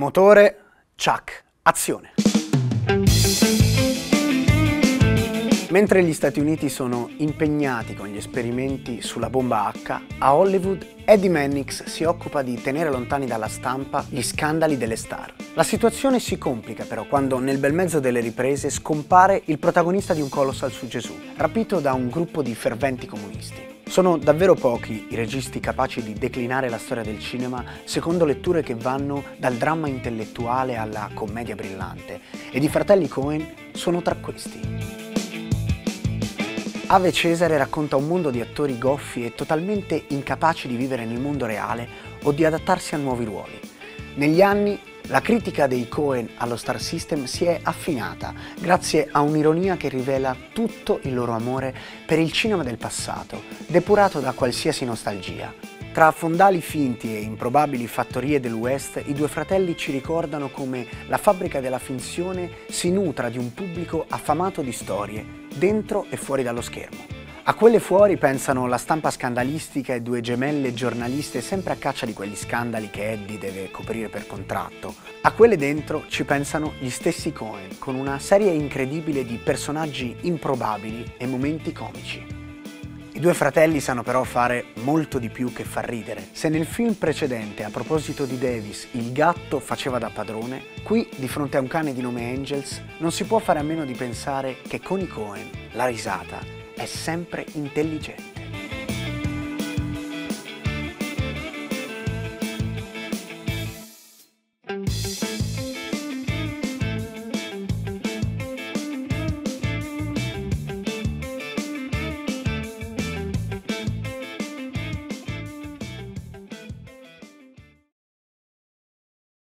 Motore, ciak, azione! Mentre gli Stati Uniti sono impegnati con gli esperimenti sulla bomba H, a Hollywood Eddie Mannix si occupa di tenere lontani dalla stampa gli scandali delle star. La situazione si complica però quando nel bel mezzo delle riprese scompare il protagonista di Un colossal su Gesù, rapito da un gruppo di ferventi comunisti. Sono davvero pochi i registi capaci di declinare la storia del cinema secondo letture che vanno dal dramma intellettuale alla commedia brillante, ed i fratelli Coen sono tra questi. Ave Cesare racconta un mondo di attori goffi e totalmente incapaci di vivere nel mondo reale o di adattarsi a nuovi ruoli. Negli anni la critica dei Coen allo star system si è affinata grazie a un'ironia che rivela tutto il loro amore per il cinema del passato, depurato da qualsiasi nostalgia. Tra fondali finti e improbabili fattorie del West, i due fratelli ci ricordano come la fabbrica della finzione si nutra di un pubblico affamato di storie, dentro e fuori dallo schermo. A quelle fuori pensano la stampa scandalistica e due gemelle giornaliste sempre a caccia di quegli scandali che Eddie deve coprire per contratto. A quelle dentro ci pensano gli stessi Coen, con una serie incredibile di personaggi improbabili e momenti comici. I due fratelli sanno però fare molto di più che far ridere. Se nel film precedente, a proposito di Davis, il gatto faceva da padrone, qui, di fronte a un cane di nome Angels, non si può fare a meno di pensare che con i Coen la risata è sempre intelligente.